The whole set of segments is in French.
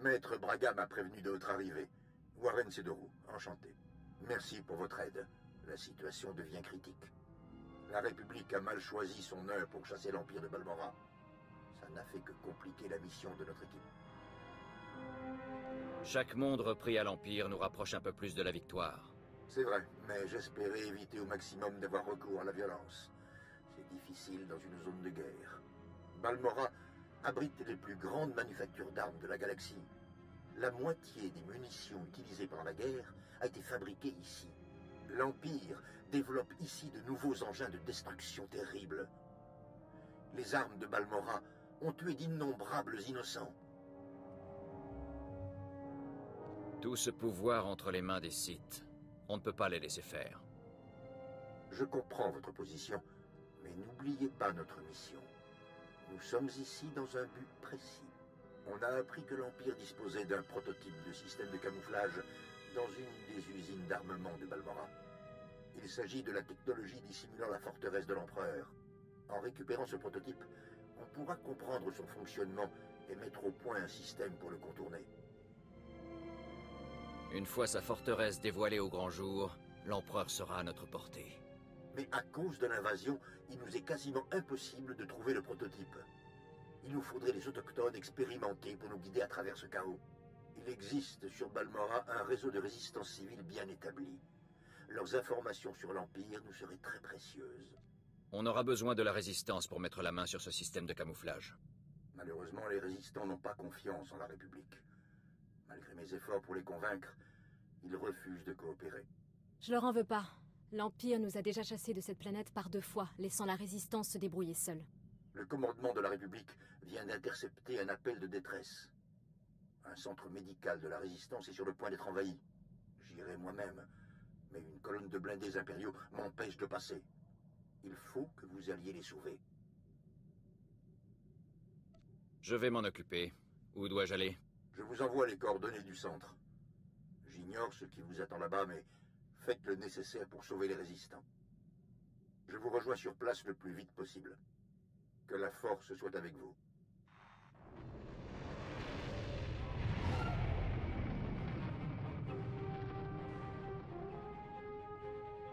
Maître Braga m'a prévenu de votre arrivée. Warren Cedoro, enchanté. Merci pour votre aide. La situation devient critique. La République a mal choisi son heure pour chasser l'Empire de Balmorra. Ça n'a fait que compliquer la mission de notre équipe. Chaque monde repris à l'Empire nous rapproche un peu plus de la victoire. C'est vrai, mais j'espérais éviter au maximum d'avoir recours à la violence. C'est difficile dans une zone de guerre. Balmorra abrite les plus grandes manufactures d'armes de la galaxie. La moitié des munitions utilisées pendant la guerre a été fabriquée ici. L'Empire développe ici de nouveaux engins de destruction terribles. Les armes de Balmorra ont tué d'innombrables innocents. Tout ce pouvoir entre les mains des Sith, on ne peut pas les laisser faire. Je comprends votre position, mais n'oubliez pas notre mission. Nous sommes ici dans un but précis. On a appris que l'Empire disposait d'un prototype de système de camouflage dans une des usines d'armement de Balmorra. Il s'agit de la technologie dissimulant la forteresse de l'Empereur. En récupérant ce prototype, on pourra comprendre son fonctionnement et mettre au point un système pour le contourner. Une fois sa forteresse dévoilée au grand jour, l'Empereur sera à notre portée. Mais à cause de l'invasion, il nous est quasiment impossible de trouver le prototype. Il nous faudrait des autochtones expérimentés pour nous guider à travers ce chaos. Il existe sur Balmorra un réseau de résistance civile bien établi. Leurs informations sur l'Empire nous seraient très précieuses. On aura besoin de la résistance pour mettre la main sur ce système de camouflage. Malheureusement, les résistants n'ont pas confiance en la République. Malgré mes efforts pour les convaincre, ils refusent de coopérer. Je leur en veux pas. L'Empire nous a déjà chassés de cette planète par 2 fois, laissant la résistance se débrouiller seule. Le commandement de la République vient d'intercepter un appel de détresse. Un centre médical de la Résistance est sur le point d'être envahi. J'irai moi-même, mais une colonne de blindés impériaux m'empêche de passer. Il faut que vous alliez les sauver. Je vais m'en occuper. Où dois-je aller? Je vous envoie les coordonnées du centre. J'ignore ce qui vous attend là-bas, mais faites le nécessaire pour sauver les résistants. Je vous rejoins sur place le plus vite possible. Que la force soit avec vous.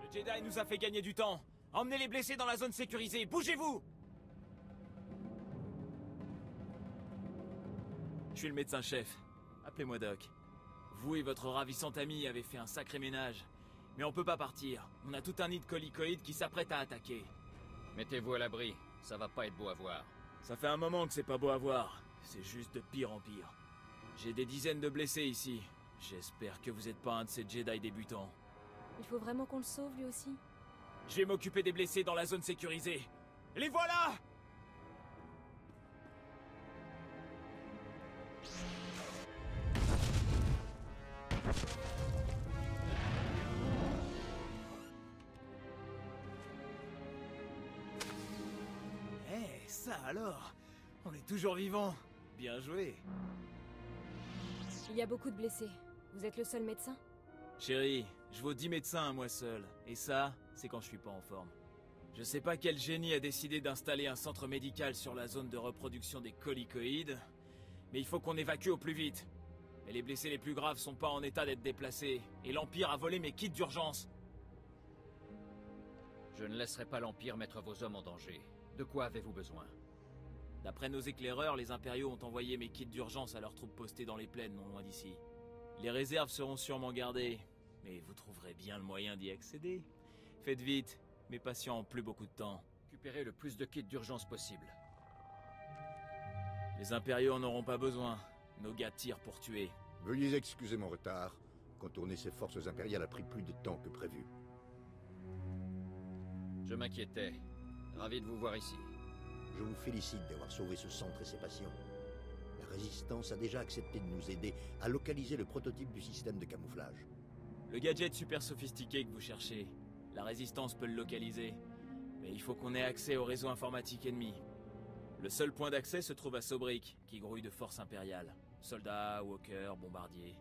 Le Jedi nous a fait gagner du temps. Emmenez les blessés dans la zone sécurisée. Bougez-vous! Je suis le médecin-chef. Appelez-moi Doc. Vous et votre ravissante amie avez fait un sacré ménage. Mais on peut pas partir. On a tout un nid de colicoïdes qui s'apprête à attaquer. Mettez-vous à l'abri. Ça va pas être beau à voir. Ça fait un moment que c'est pas beau à voir. C'est juste de pire en pire. J'ai des dizaines de blessés ici. J'espère que vous êtes pas un de ces Jedi débutants. Il faut vraiment qu'on le sauve lui aussi. Je vais m'occuper des blessés dans la zone sécurisée. Les voilà! Ça alors, on est toujours vivant. Bien joué. Il y a beaucoup de blessés. Vous êtes le seul médecin? Chérie, je vaux 10 médecins à moi seul. Et ça, c'est quand je suis pas en forme. Je sais pas quel génie a décidé d'installer un centre médical sur la zone de reproduction des colicoïdes, mais il faut qu'on évacue au plus vite. Mais les blessés les plus graves sont pas en état d'être déplacés, et l'Empire a volé mes kits d'urgence. Je ne laisserai pas l'Empire mettre vos hommes en danger. De quoi avez-vous besoin? D'après nos éclaireurs, les impériaux ont envoyé mes kits d'urgence à leurs troupes postées dans les plaines non loin d'ici. Les réserves seront sûrement gardées, mais vous trouverez bien le moyen d'y accéder. Faites vite, mes patients ont plus beaucoup de temps. Récupérez le plus de kits d'urgence possible. Les impériaux n'en auront pas besoin. Nos gars tirent pour tuer. Veuillez excuser mon retard. Contourner ces forces impériales a pris plus de temps que prévu. Je m'inquiétais. Ravi de vous voir ici. Je vous félicite d'avoir sauvé ce centre et ses patients. La Résistance a déjà accepté de nous aider à localiser le prototype du système de camouflage. Le gadget super sophistiqué que vous cherchez, la Résistance peut le localiser. Mais il faut qu'on ait accès au réseau informatique ennemi. Le seul point d'accès se trouve à Sobrick, qui grouille de forces impériales. Soldats, walkers, bombardiers...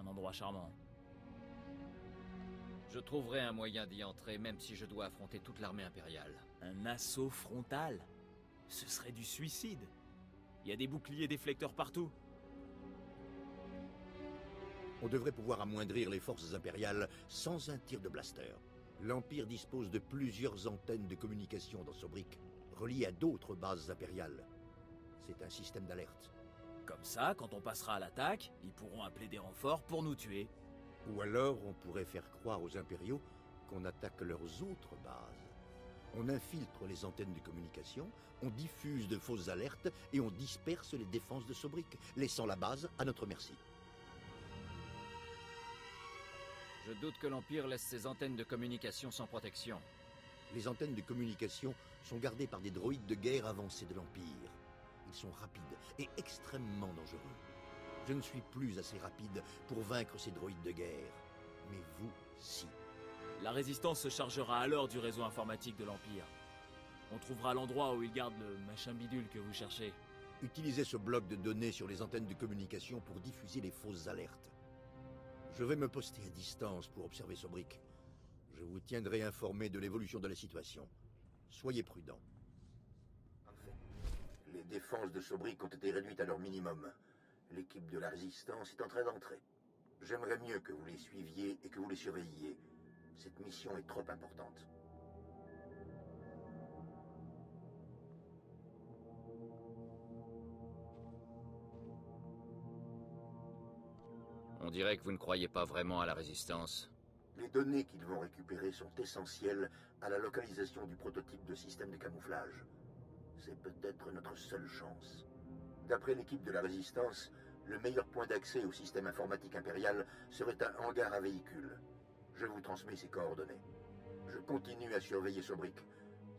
Un endroit charmant. Je trouverai un moyen d'y entrer, même si je dois affronter toute l'armée impériale. Un assaut frontal? Ce serait du suicide. Il y a des boucliers déflecteurs partout. On devrait pouvoir amoindrir les forces impériales sans un tir de blaster. L'Empire dispose de plusieurs antennes de communication dans Sobrik, reliées à d'autres bases impériales. C'est un système d'alerte. Comme ça, quand on passera à l'attaque, ils pourront appeler des renforts pour nous tuer. Ou alors, on pourrait faire croire aux impériaux qu'on attaque leurs autres bases. On infiltre les antennes de communication, on diffuse de fausses alertes et on disperse les défenses de Sobrik, laissant la base à notre merci. Je doute que l'Empire laisse ses antennes de communication sans protection. Les antennes de communication sont gardées par des droïdes de guerre avancés de l'Empire. Ils sont rapides et extrêmement dangereux. Je ne suis plus assez rapide pour vaincre ces droïdes de guerre, mais vous, si. La Résistance se chargera alors du réseau informatique de l'Empire. On trouvera l'endroit où ils gardent le machin bidule que vous cherchez. Utilisez ce bloc de données sur les antennes de communication pour diffuser les fausses alertes. Je vais me poster à distance pour observer Sobrik. Je vous tiendrai informé de l'évolution de la situation. Soyez prudents. En fait, les défenses de Sobrik ont été réduites à leur minimum. L'équipe de la Résistance est en train d'entrer. J'aimerais mieux que vous les suiviez et que vous les surveilliez. Cette mission est trop importante. On dirait que vous ne croyez pas vraiment à la Résistance. Les données qu'ils vont récupérer sont essentielles à la localisation du prototype de système de camouflage. C'est peut-être notre seule chance. D'après l'équipe de la Résistance, le meilleur point d'accès au système informatique impérial serait un hangar à véhicules. Je vous transmets ces coordonnées. Je continue à surveiller Sobrik.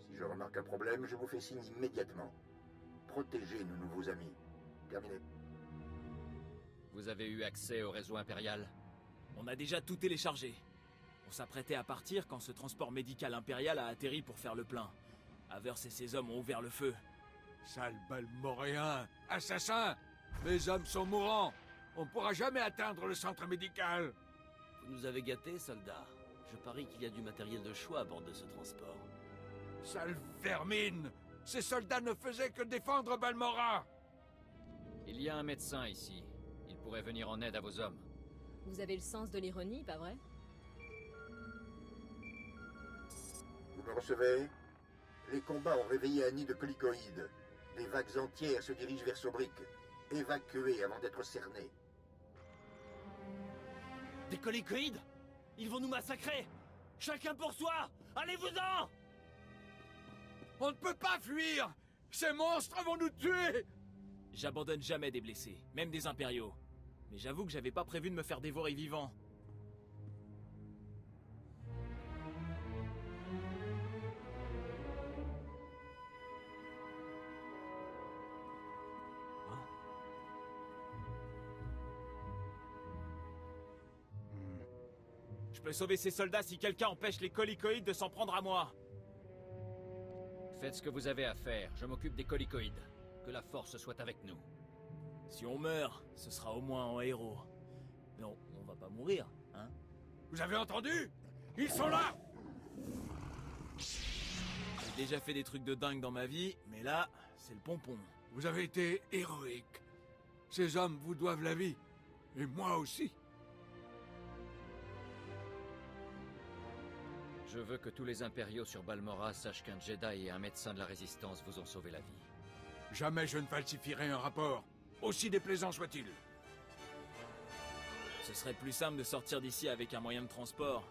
Si je remarque un problème, je vous fais signe immédiatement. Protégez nos nouveaux amis. Terminé. Vous avez eu accès au réseau impérial? On a déjà tout téléchargé. On s'apprêtait à partir quand ce transport médical impérial a atterri pour faire le plein. Avers et ses hommes ont ouvert le feu. Sale Balmorréen! Assassin! Mes hommes sont mourants! On ne pourra jamais atteindre le centre médical! Vous nous avez gâtés, soldats. Je parie qu'il y a du matériel de choix à bord de ce transport. Sale vermine! Ces soldats ne faisaient que défendre Balmorra! Il y a un médecin ici. Il pourrait venir en aide à vos hommes. Vous avez le sens de l'ironie, pas vrai? Vous me recevez? Les combats ont réveillé un nid de colicoïdes. Des vagues entières se dirigent vers Sobrik. Évacuées avant d'être cernées. Des colicoïdes? Ils vont nous massacrer! Chacun pour soi! Allez-vous-en! On ne peut pas fuir! Ces monstres vont nous tuer! J'abandonne jamais des blessés, même des impériaux. Mais j'avoue que j'avais pas prévu de me faire dévorer vivant. Je peux sauver ces soldats si quelqu'un empêche les colicoïdes de s'en prendre à moi. Faites ce que vous avez à faire, je m'occupe des colicoïdes. Que la force soit avec nous. Si on meurt, ce sera au moins en héros. Mais on va pas mourir, hein? Vous avez entendu? Ils sont là! J'ai déjà fait des trucs de dingue dans ma vie, mais là, c'est le pompon. Vous avez été héroïque. Ces hommes vous doivent la vie. Et moi aussi. Je veux que tous les impériaux sur Balmorra sachent qu'un Jedi et un médecin de la Résistance vous ont sauvé la vie. Jamais je ne falsifierai un rapport, aussi déplaisant soit-il. Ce serait plus simple de sortir d'ici avec un moyen de transport.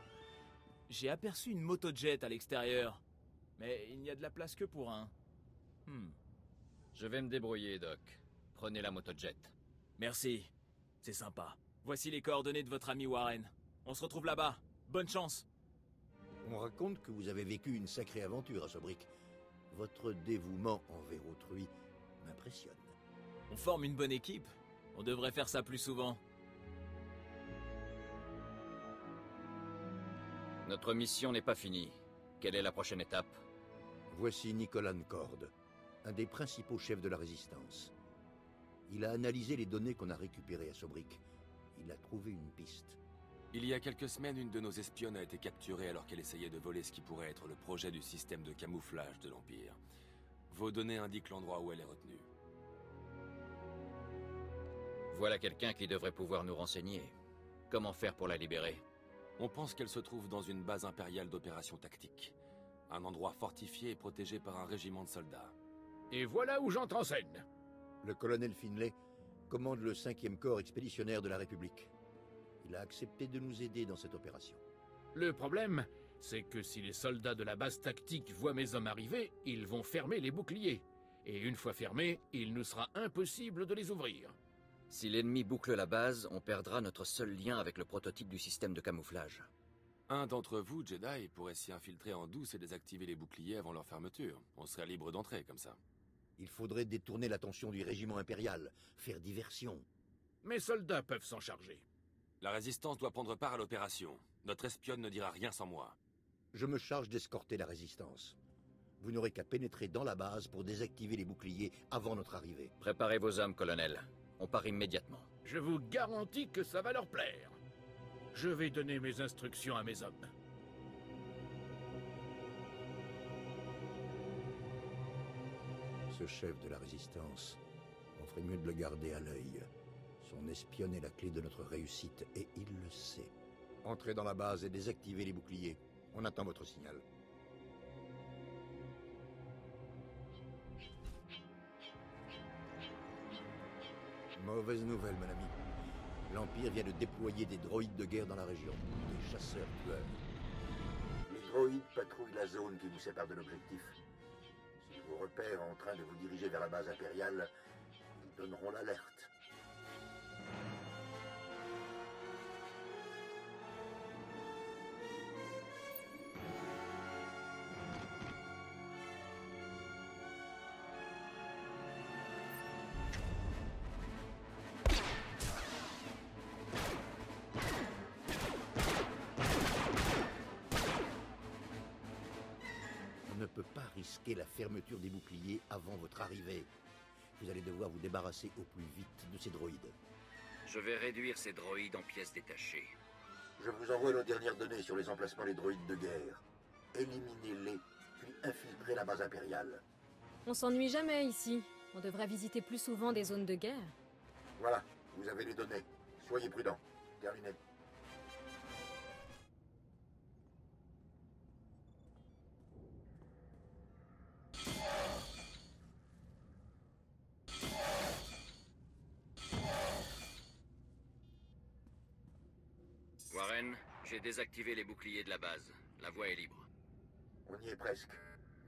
J'ai aperçu une moto-jet à l'extérieur, mais il n'y a de la place que pour un. Je vais me débrouiller, Doc. Prenez la moto-jet. Merci, c'est sympa. Voici les coordonnées de votre ami Warren. On se retrouve là-bas. Bonne chance. On raconte que vous avez vécu une sacrée aventure à Sobrik. Votre dévouement envers autrui m'impressionne. On forme une bonne équipe. On devrait faire ça plus souvent. Notre mission n'est pas finie. Quelle est la prochaine étape? Voici Nicolas Corde, un des principaux chefs de la Résistance. Il a analysé les données qu'on a récupérées à Sobrik. Il a trouvé une piste. Il y a quelques semaines, une de nos espionnes a été capturée alors qu'elle essayait de voler ce qui pourrait être le projet du système de camouflage de l'Empire. Vos données indiquent l'endroit où elle est retenue. Voilà quelqu'un qui devrait pouvoir nous renseigner. Comment faire pour la libérer? On pense qu'elle se trouve dans une base impériale d'opérations tactiques. Un endroit fortifié et protégé par un régiment de soldats. Et voilà où j'entre en scène. Le colonel Finlay commande le 5e corps expéditionnaire de la République. Il a accepté de nous aider dans cette opération. Le problème, c'est que si les soldats de la base tactique voient mes hommes arriver, ils vont fermer les boucliers. Et une fois fermés, il nous sera impossible de les ouvrir. Si l'ennemi boucle la base, on perdra notre seul lien avec le prototype du système de camouflage. Un d'entre vous, Jedi, pourrait s'y infiltrer en douce et désactiver les boucliers avant leur fermeture. On serait libre d'entrer comme ça. Il faudrait détourner l'attention du régiment impérial, faire diversion. Mes soldats peuvent s'en charger. La résistance doit prendre part à l'opération. Notre espionne ne dira rien sans moi. Je me charge d'escorter la résistance. Vous n'aurez qu'à pénétrer dans la base pour désactiver les boucliers avant notre arrivée. Préparez vos hommes, colonel. On part immédiatement. Je vous garantis que ça va leur plaire. Je vais donner mes instructions à mes hommes. Ce chef de la résistance, on ferait mieux de le garder à l'œil. Son espionne est la clé de notre réussite et il le sait. Entrez dans la base et désactivez les boucliers. On attend votre signal. Mauvaise nouvelle, mon ami. L'Empire vient de déployer des droïdes de guerre dans la région. Des chasseurs-tueurs. Les droïdes patrouillent la zone qui nous sépare de l'objectif. S'ils vous repèrent en train de vous diriger vers la base impériale, ils donneront l'alerte. On ne peut pas risquer la fermeture des boucliers avant votre arrivée. Vous allez devoir vous débarrasser au plus vite de ces droïdes. Je vais réduire ces droïdes en pièces détachées. Je vous envoie nos dernières données sur les emplacements des droïdes de guerre. Éliminez-les, puis infiltrez la base impériale. On s'ennuie jamais ici. On devrait visiter plus souvent des zones de guerre. Voilà, vous avez les données. Soyez prudents. Terminé. Warren, j'ai désactivé les boucliers de la base. La voie est libre. On y est presque.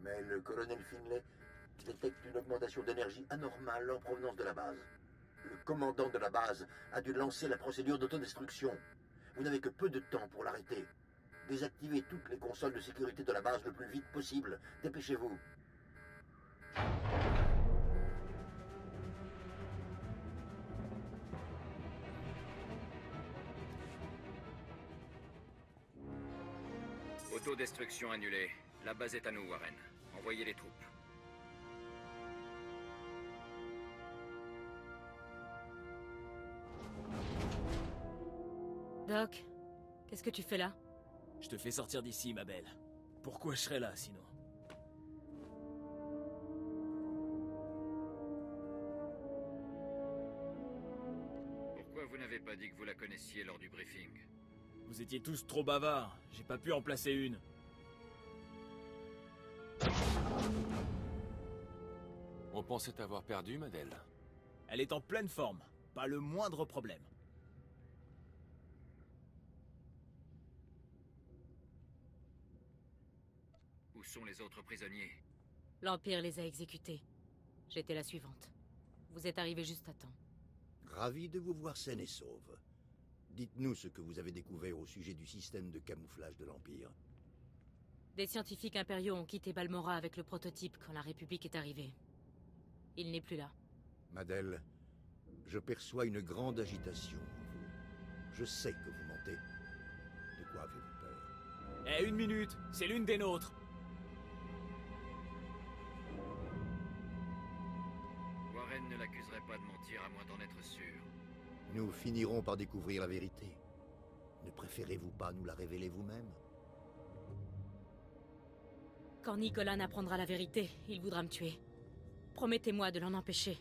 Mais le colonel Finlay détecte une augmentation d'énergie anormale en provenance de la base. Le commandant de la base a dû lancer la procédure d'autodestruction. Vous n'avez que peu de temps pour l'arrêter. Désactivez toutes les consoles de sécurité de la base le plus vite possible. Dépêchez-vous. Autodestruction annulée. La base est à nous, Warren. Envoyez les troupes. Doc, qu'est-ce que tu fais là? Je te fais sortir d'ici, ma belle. Pourquoi je serais là, sinon? Pourquoi vous n'avez pas dit que vous la connaissiez lors du briefing? Vous étiez tous trop bavards, j'ai pas pu en placer une. On pensait t'avoir perdu, Madel. Elle est en pleine forme, pas le moindre problème. Où sont les autres prisonniers? L'Empire les a exécutés. J'étais la suivante. Vous êtes arrivés juste à temps. Ravi de vous voir saine et sauve. Dites-nous ce que vous avez découvert au sujet du système de camouflage de l'Empire. Des scientifiques impériaux ont quitté Balmorra avec le prototype quand la République est arrivée. Il n'est plus là. Madel, je perçois une grande agitation en vous. Je sais que vous mentez. De quoi avez-vous peur? Eh, une minute, c'est l'une des nôtres. Warren ne l'accuserait pas de mentir à moins d'en être sûr. Nous finirons par découvrir la vérité. Ne préférez-vous pas nous la révéler vous-même? Quand Nicolas n'apprendra la vérité, il voudra me tuer. Promettez-moi de l'en empêcher.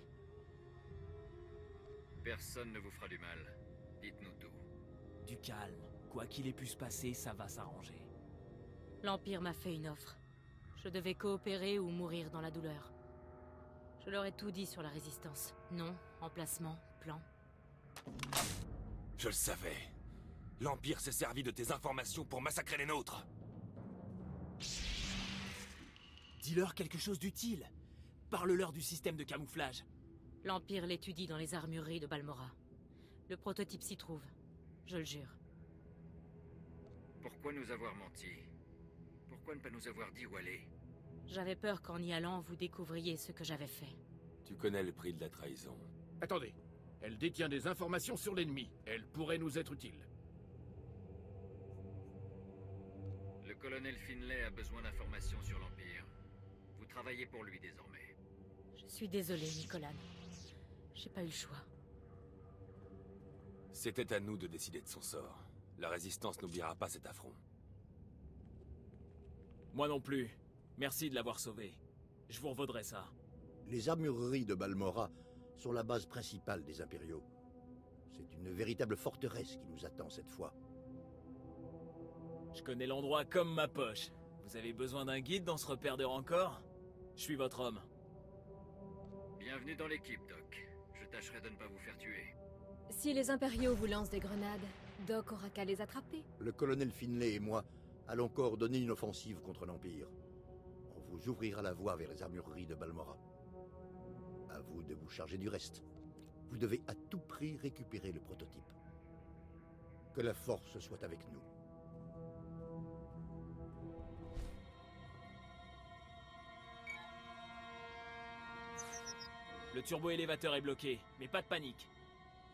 Personne ne vous fera du mal. Dites-nous tout. du calme. Quoi qu'il ait pu se passer, ça va s'arranger. L'Empire m'a fait une offre. Je devais coopérer ou mourir dans la douleur. Je leur ai tout dit sur la résistance. Nom, emplacement, plan. Je le savais. L'Empire s'est servi de tes informations pour massacrer les nôtres. Dis-leur quelque chose d'utile. Parle-leur du système de camouflage. L'Empire l'étudie dans les armureries de Balmorra. Le prototype s'y trouve, je le jure. Pourquoi nous avoir menti? Pourquoi ne pas nous avoir dit où aller? J'avais peur qu'en y allant, vous découvriez ce que j'avais fait. Tu connais le prix de la trahison. Attendez, elle détient des informations sur l'ennemi. Elle pourrait nous être utile. Le colonel Finlay a besoin d'informations sur l'Empire. Vous travaillez pour lui désormais. Je suis désolé, Nicolas. J'ai pas eu le choix. C'était à nous de décider de son sort. La Résistance n'oubliera pas cet affront. Moi non plus. Merci de l'avoir sauvé. Je vous revaudrai ça. Les armureries de Balmorra sont la base principale des Impériaux. C'est une véritable forteresse qui nous attend cette fois. Je connais l'endroit comme ma poche. Vous avez besoin d'un guide dans ce repère de rancor? Je suis votre homme. Bienvenue dans l'équipe, Doc. Je tâcherai de ne pas vous faire tuer. Si les Impériaux vous lancent des grenades, Doc aura qu'à les attraper. Le colonel Finlay et moi allons coordonner une offensive contre l'Empire. On vous ouvrira la voie vers les armureries de Balmorra. À vous de vous charger du reste. Vous devez à tout prix récupérer le prototype. Que la force soit avec nous. Le turbo-élévateur est bloqué, mais pas de panique.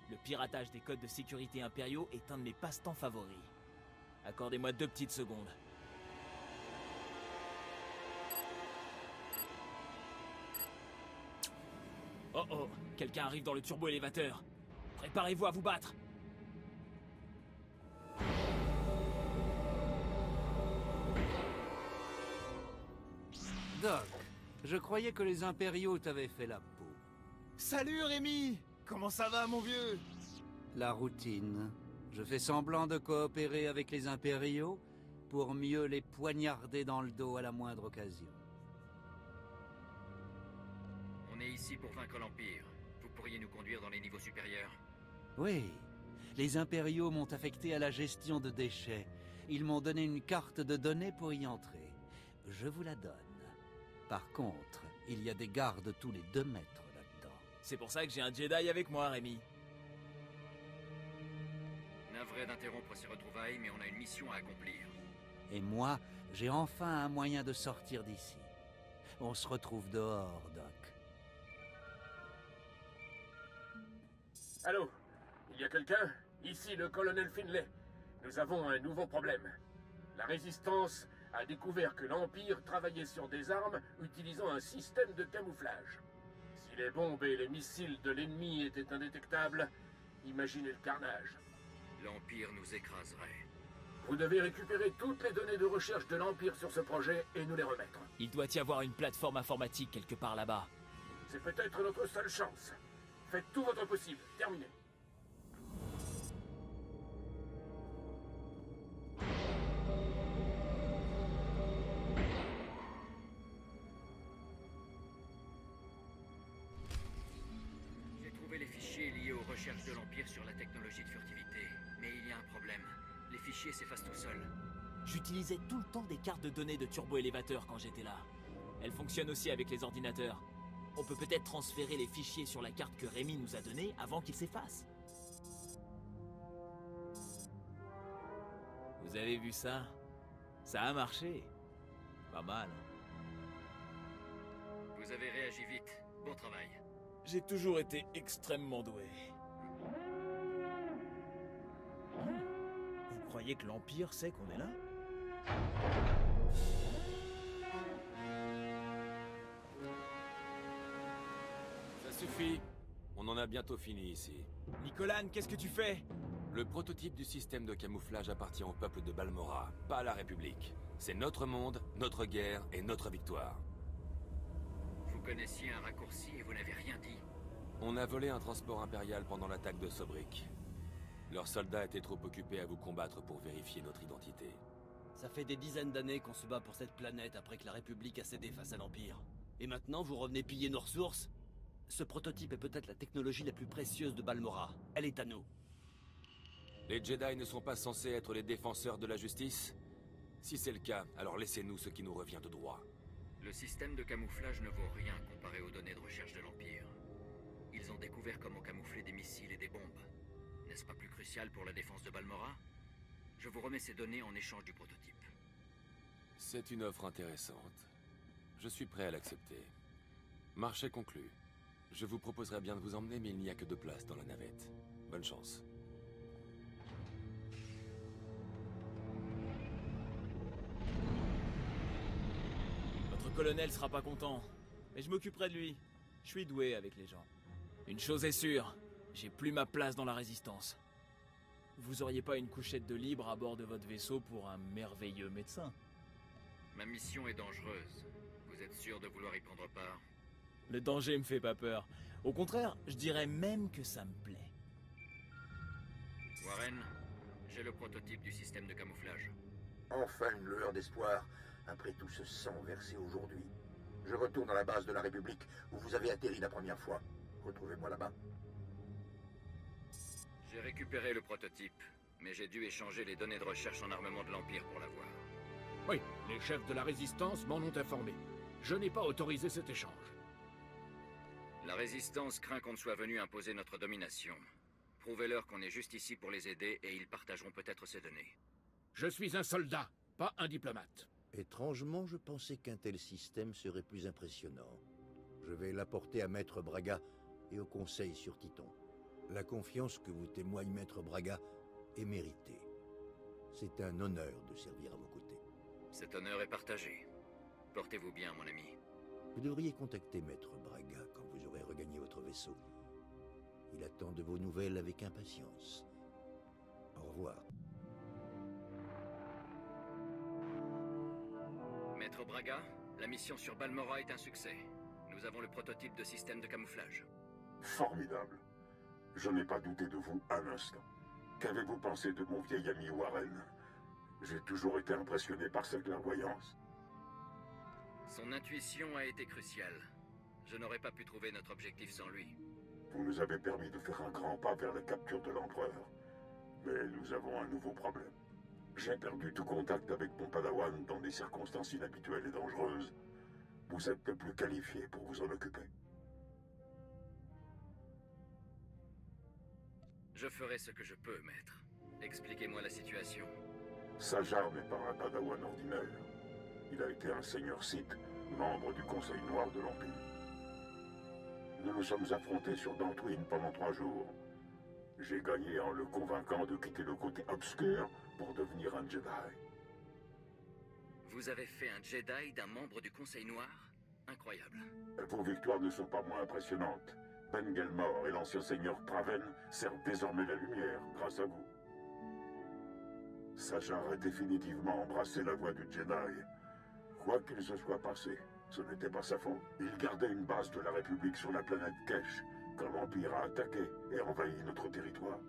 Le piratage des codes de sécurité impériaux est un de mes passe-temps favoris. Accordez-moi 2 petites secondes. Oh oh, quelqu'un arrive dans le turbo-élévateur. Préparez-vous à vous battre. Doc, je croyais que les impériaux t'avaient fait la peau. Salut Rémi! Comment ça va, mon vieux? La routine. Je fais semblant de coopérer avec les impériaux pour mieux les poignarder dans le dos à la moindre occasion. On est ici pour vaincre l'Empire. Vous pourriez nous conduire dans les niveaux supérieurs? Oui. Les impériaux m'ont affecté à la gestion de déchets. Ils m'ont donné une carte de données pour y entrer. Je vous la donne. Par contre, il y a des gardes tous les 2 mètres. C'est pour ça que j'ai un Jedi avec moi, Rémi. Navré d'interrompre ces retrouvailles, mais on a une mission à accomplir. Et moi, j'ai enfin un moyen de sortir d'ici. On se retrouve dehors, Doc. Allô? Il y a quelqu'un? Ici le colonel Finlay. Nous avons un nouveau problème. La Résistance a découvert que l'Empire travaillait sur des armes utilisant un système de camouflage. Les bombes et les missiles de l'ennemi étaient indétectables. Imaginez le carnage. L'Empire nous écraserait. Vous devez récupérer toutes les données de recherche de l'Empire sur ce projet et nous les remettre. Il doit y avoir une plateforme informatique quelque part là-bas. C'est peut-être notre seule chance. Faites tout votre possible. Terminé. Recherche de l'Empire sur la technologie de furtivité. Mais il y a un problème. Les fichiers s'effacent tout seuls. J'utilisais tout le temps des cartes de données de turbo-élévateur quand j'étais là. Elles fonctionnent aussi avec les ordinateurs. On peut peut-être transférer les fichiers sur la carte que Rémi nous a donnée avant qu'ils s'effacent. Vous avez vu ça? Ça a marché. Pas mal. Vous avez réagi vite. Bon travail. J'ai toujours été extrêmement doué. Vous croyez que l'Empire sait qu'on est là? Ça suffit. On en a bientôt fini ici. Nicolas, qu'est-ce que tu fais? Le prototype du système de camouflage appartient au peuple de Balmorra, pas à la République. C'est notre monde, notre guerre et notre victoire. Vous connaissiez un raccourci et vous n'avez rien dit. On a volé un transport impérial pendant l'attaque de Sobrik. Leurs soldats étaient trop occupés à vous combattre pour vérifier notre identité. Ça fait des dizaines d'années qu'on se bat pour cette planète après que la République a cédé face à l'Empire. Et maintenant, vous revenez piller nos ressources? Ce prototype est peut-être la technologie la plus précieuse de Balmorra. Elle est à nous. Les Jedi ne sont pas censés être les défenseurs de la justice? Si c'est le cas, alors laissez-nous ce qui nous revient de droit. Le système de camouflage ne vaut rien comparé aux données de recherche de l'Empire. Ils ont découvert comment camoufler des missiles et des bombes. N'est-ce pas plus crucial pour la défense de Balmorra? Je vous remets ces données en échange du prototype. C'est une offre intéressante. Je suis prêt à l'accepter. Marché conclu. Je vous proposerai bien de vous emmener, mais il n'y a que 2 places dans la navette. Bonne chance. Votre colonel sera pas content, mais je m'occuperai de lui. Je suis doué avec les gens. Une chose est sûre, j'ai plus ma place dans la Résistance. Vous auriez pas une couchette de libre à bord de votre vaisseau pour un merveilleux médecin? Ma mission est dangereuse. Vous êtes sûr de vouloir y prendre part? Le danger me fait pas peur. Au contraire, je dirais même que ça me plaît. Warren, j'ai le prototype du système de camouflage. Enfin une lueur d'espoir, après tout ce sang versé aujourd'hui. Je retourne à la base de la République, où vous avez atterri la première fois. Retrouvez-moi là-bas. J'ai récupéré le prototype, mais j'ai dû échanger les données de recherche en armement de l'Empire pour l'avoir. Oui, les chefs de la Résistance m'en ont informé. Je n'ai pas autorisé cet échange. La Résistance craint qu'on ne soit venu imposer notre domination. Prouvez-leur qu'on est juste ici pour les aider et ils partageront peut-être ces données. Je suis un soldat, pas un diplomate. Étrangement, je pensais qu'un tel système serait plus impressionnant. Je vais l'apporter à Maître Braga et au Conseil sur Titon. La confiance que vous témoigne Maître Braga est méritée. C'est un honneur de servir à vos côtés. Cet honneur est partagé. Portez-vous bien, mon ami. Vous devriez contacter Maître Braga quand vous aurez regagné votre vaisseau. Il attend de vos nouvelles avec impatience. Au revoir. Maître Braga, la mission sur Balmorra est un succès. Nous avons le prototype de système de camouflage. Formidable. Je n'ai pas douté de vous un instant. Qu'avez-vous pensé de mon vieil ami Warren? J'ai toujours été impressionné par sa clairvoyance. Son intuition a été cruciale. Je n'aurais pas pu trouver notre objectif sans lui. Vous nous avez permis de faire un grand pas vers la capture de l'Empereur. Mais nous avons un nouveau problème. J'ai perdu tout contact avec mon padawan dans des circonstances inhabituelles et dangereuses. Vous êtes le plus qualifié pour vous en occuper. Je ferai ce que je peux, maître. Expliquez-moi la situation. Sajar n'est pas un padawan ordinaire. Il a été un seigneur Sith, membre du Conseil Noir de l'Empire. Nous nous sommes affrontés sur Dantooine pendant 3 jours. J'ai gagné en le convainquant de quitter le côté obscur pour devenir un Jedi. Vous avez fait un Jedi d'un membre du Conseil Noir? Incroyable. Vos victoires ne sont pas moins impressionnantes. Ben Gelmor et l'ancien seigneur Praven servent désormais la lumière grâce à vous. Sajar a définitivement embrassé la voie du Jedi. Quoi qu'il se soit passé, ce n'était pas sa faute. Il gardait une base de la République sur la planète Kesh, quand l'Empire a attaqué et envahi notre territoire.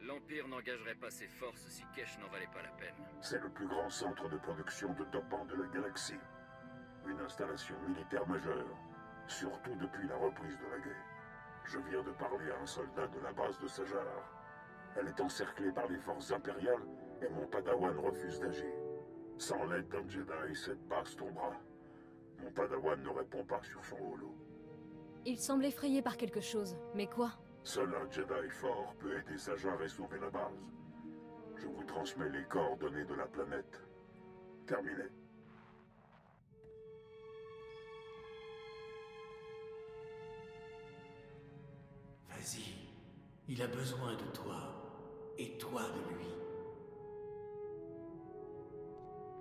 L'Empire n'engagerait pas ses forces si Kesh n'en valait pas la peine. C'est le plus grand centre de production de dopants de la galaxie. Une installation militaire majeure, surtout depuis la reprise de la guerre. Je viens de parler à un soldat de la base de Sajar. Elle est encerclée par les forces impériales et mon padawan refuse d'agir. Sans l'aide d'un Jedi, cette base tombera. Mon padawan ne répond pas sur son holo. Il semble effrayé par quelque chose, mais quoi? Seul un Jedi fort peut aider Sajar et sauver la base. Je vous transmets les coordonnées de la planète. Terminé. Vas-y, il a besoin de toi, et toi de lui.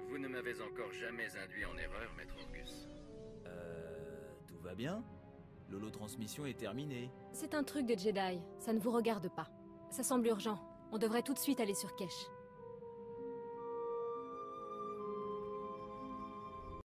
Vous ne m'avez encore jamais induit en erreur, maître Orgus. Tout va bien? L'holotransmission est terminée. C'est un truc des Jedi, ça ne vous regarde pas. Ça semble urgent, on devrait tout de suite aller sur Kesh.